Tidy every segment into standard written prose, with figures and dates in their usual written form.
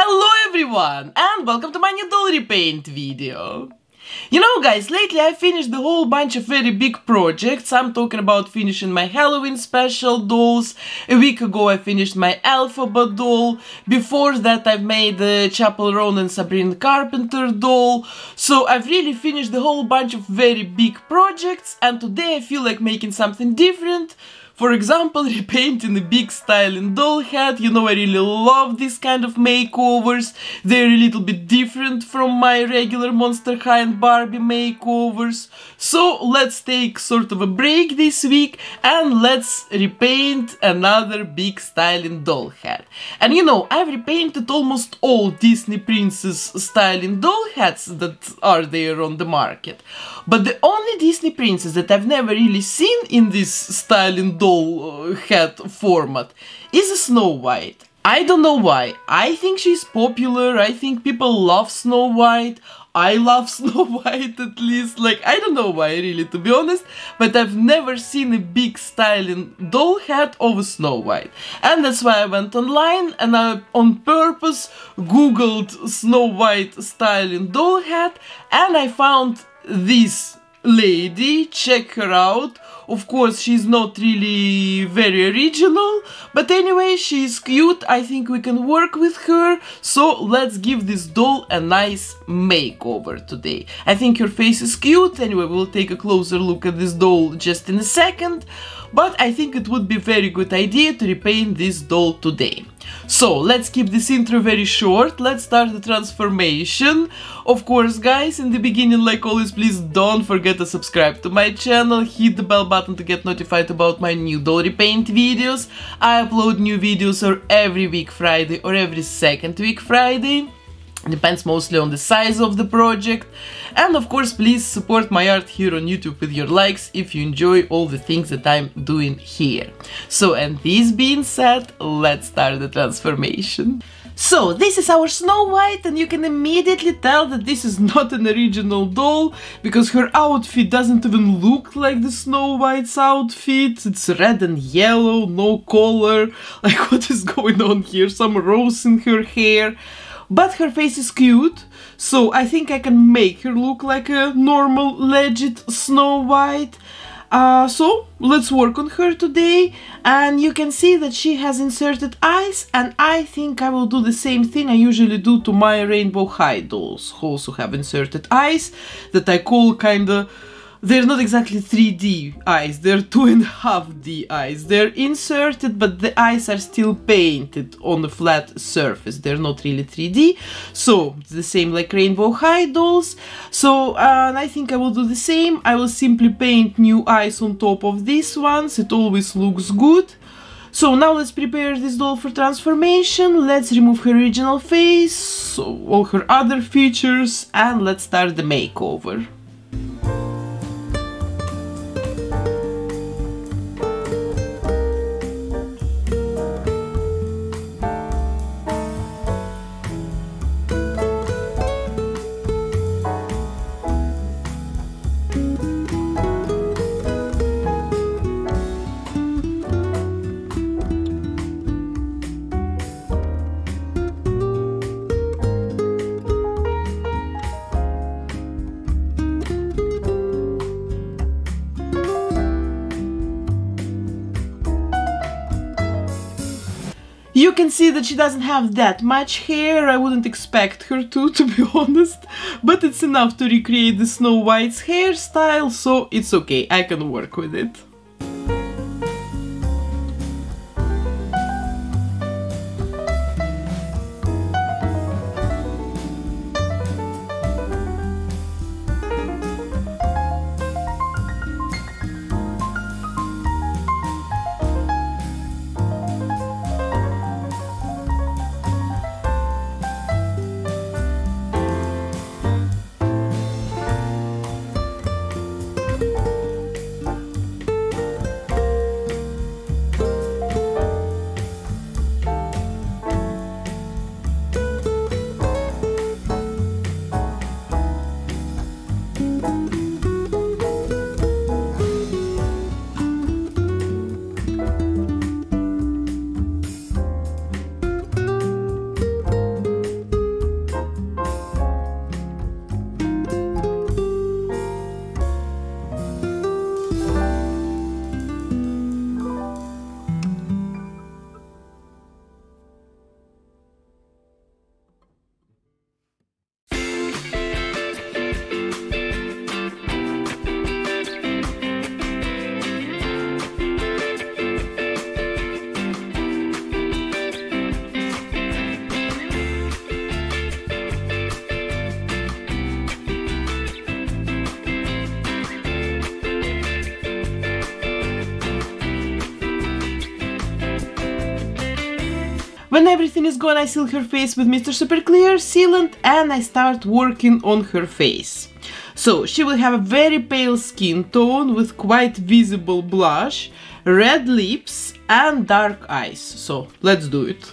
Hello everyone, and welcome to my new doll repaint video! You know guys, lately I finished a whole bunch of very big projects. I'm talking about finishing my Halloween special dolls. A week ago I finished my Elphaba doll. Before that I've made the Chappell Roan and Sabrina Carpenter doll. So I've really finished a whole bunch of very big projects, and today I feel like making something different. For example, repainting a big styling doll head. You know, I really love these kind of makeovers. They're a little bit different from my regular Monster High and Barbie makeovers. So let's take sort of a break this week and let's repaint another big styling doll head. And you know, I've repainted almost all Disney Princess styling doll heads that are there on the market. But the only Disney Princess that I've never really seen in this styling doll head format is a Snow White. I don't know why. I think she's popular, I think people love Snow White, I love Snow White at least, like I don't know why really to be honest, but I've never seen a big styling doll head of Snow White. And that's why I went online and I on purpose googled Snow White styling doll head, and I found this lady, check her out. Of course, she's not really very original, but anyway, she's cute. I think we can work with her, so let's give this doll a nice makeover today. I think her face is cute. Anyway, we'll take a closer look at this doll just in a second, but I think it would be a very good idea to repaint this doll today. So let's keep this intro very short, let's start the transformation. Of course guys, in the beginning, like always, please don't forget to subscribe to my channel, hit the bell button to get notified about my new doll repaint videos. I upload new videos every week Friday or every second week Friday. Depends mostly on the size of the project. And of course, please support my art here on YouTube with your likes if you enjoy all the things that I'm doing here. So, and this being said, let's start the transformation. So, this is our Snow White, and you can immediately tell that this is not an original doll, because her outfit doesn't even look like the Snow White's outfit. It's red and yellow, no collar. Like, what is going on here? Some rose in her hair. But her face is cute, so I think I can make her look like a normal, legit Snow White. So let's work on her today, and you can see that she has inserted eyes, and I think I will do the same thing I usually do to my Rainbow High dolls, who also have inserted eyes that I call kinda... They're not exactly 3D eyes, they're 2.5D eyes. They're inserted, but the eyes are still painted on a flat surface. They're not really 3D, so it's the same like Rainbow High dolls. So, and I think I will do the same. I will simply paint new eyes on top of these ones. It always looks good. So now let's prepare this doll for transformation. Let's remove her original face, all her other features, and let's start the makeover. You can see that she doesn't have that much hair. I wouldn't expect her to be honest, but it's enough to recreate the Snow White's hairstyle, so it's okay, I can work with it. When everything is gone, I seal her face with Mr. Super Clear sealant and I start working on her face. So she will have a very pale skin tone with quite visible blush, red lips and dark eyes. So let's do it.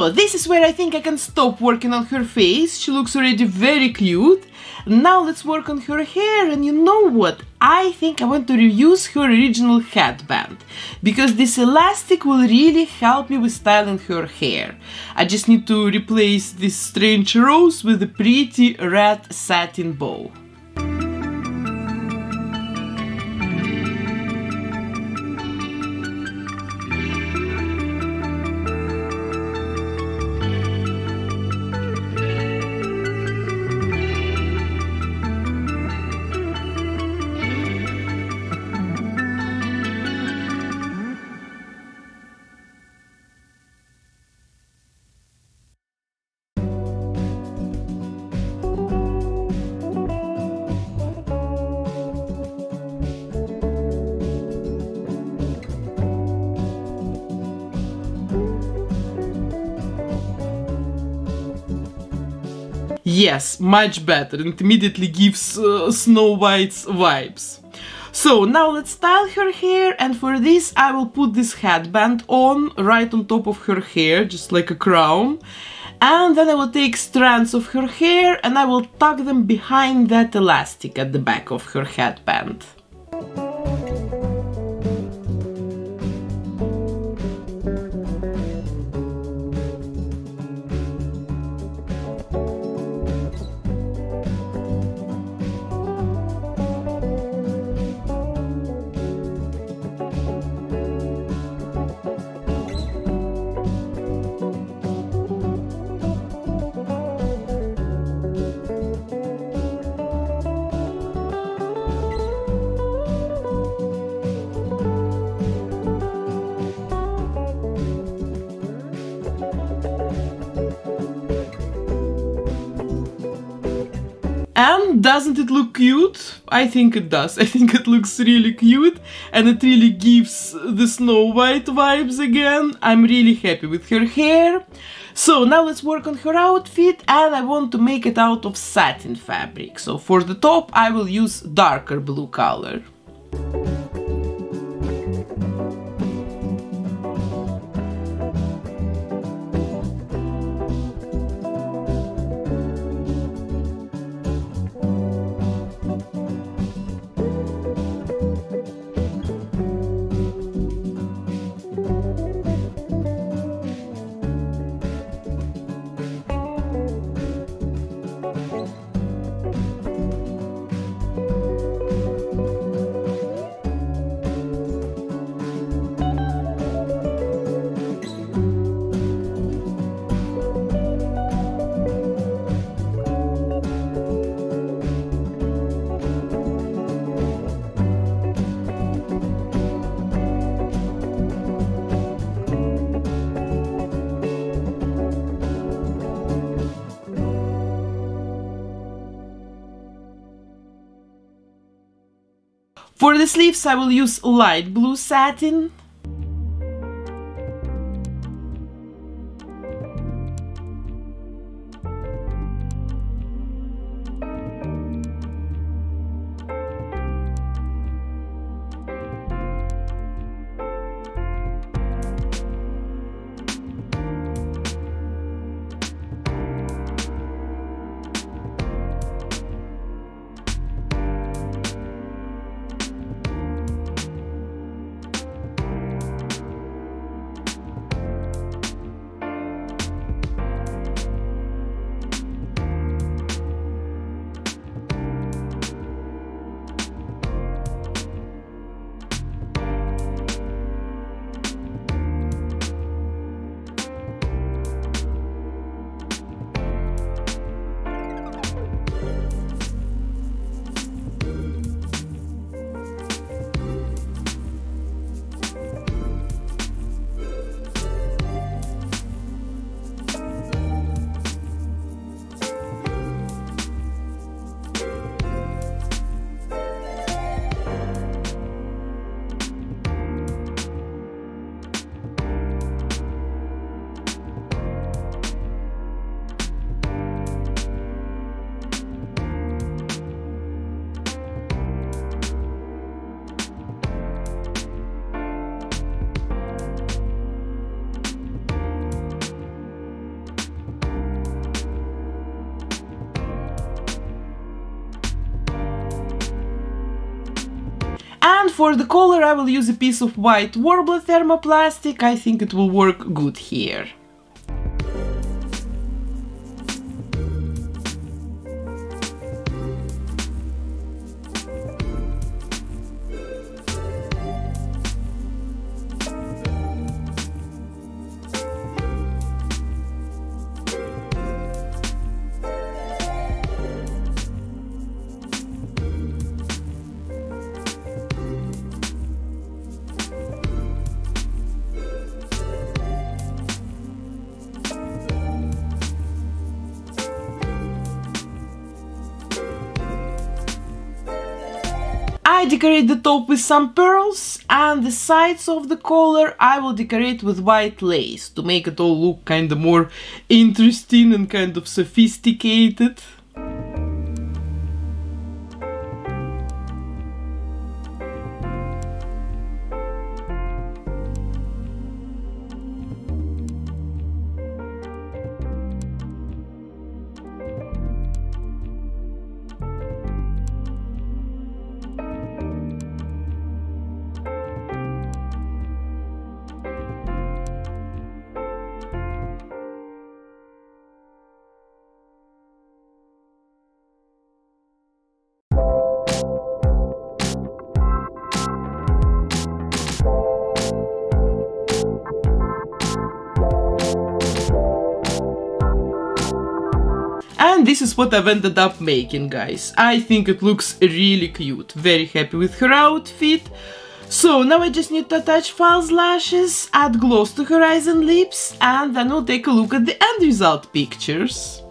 So this is where I think I can stop working on her face. She looks already very cute. Now let's work on her hair, and you know what? I think I want to reuse her original headband, because this elastic will really help me with styling her hair. I just need to replace this strange rose with a pretty red satin bow. Yes, much better, it immediately gives Snow White's vibes. So now let's style her hair, and for this I will put this headband on, right on top of her hair, just like a crown. And then I will take strands of her hair and I will tuck them behind that elastic at the back of her headband. And doesn't it look cute? I think it does. I think it looks really cute, and it really gives the Snow White vibes again. I'm really happy with her hair. So now let's work on her outfit, and I want to make it out of satin fabric. So for the top I will use darker blue color. For the sleeves I will use light blue satin. And for the color I will use a piece of white Worbla thermoplastic. I think it will work good here. I decorate the top with some pearls, and the sides of the collar I will decorate with white lace to make it all look kind of more interesting and kind of sophisticated. And this is what I've ended up making, guys. I think it looks really cute. Very happy with her outfit. So now I just need to attach false lashes, add gloss to her eyes and lips, and then we'll take a look at the end result pictures.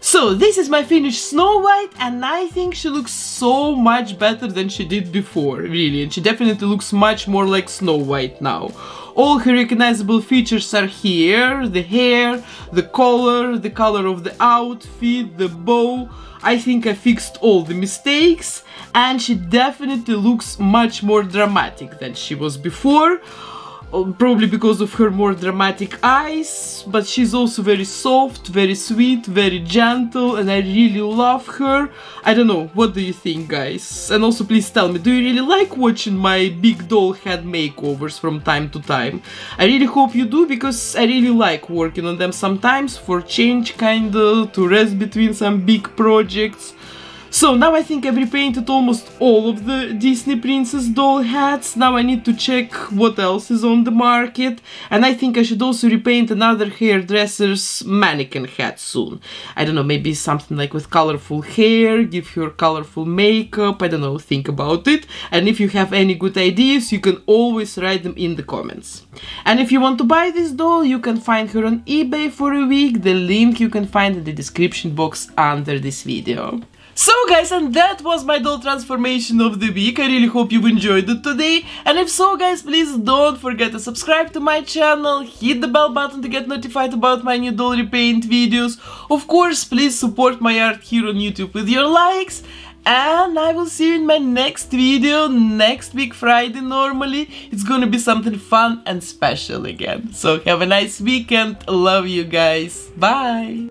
So this is my finished Snow White, and I think she looks so much better than she did before, really, and she definitely looks much more like Snow White now. All her recognizable features are here, the hair, the color of the outfit, the bow. I think I fixed all the mistakes, and she definitely looks much more dramatic than she was before. Probably because of her more dramatic eyes, but she's also very soft, very sweet, very gentle, and I really love her. I don't know, what do you think, guys? And also please tell me, do you really like watching my big doll head makeovers from time to time? I really hope you do, because I really like working on them sometimes, for change kinda, to rest between some big projects. So now I think I've repainted almost all of the Disney Princess doll hats. Now I need to check what else is on the market, and I think I should also repaint another hairdresser's mannequin hat soon. I don't know, maybe something like with colorful hair, give her colorful makeup, I don't know, think about it. And if you have any good ideas, you can always write them in the comments. And if you want to buy this doll, you can find her on eBay for a week. The link you can find in the description box under this video. So guys, and that was my doll transformation of the week. I really hope you've enjoyed it today, and if so guys, please don't forget to subscribe to my channel, hit the bell button to get notified about my new doll repaint videos. Of course, please support my art here on YouTube with your likes, and I will see you in my next video, next week Friday normally. It's gonna be something fun and special again. So have a nice weekend, love you guys, bye!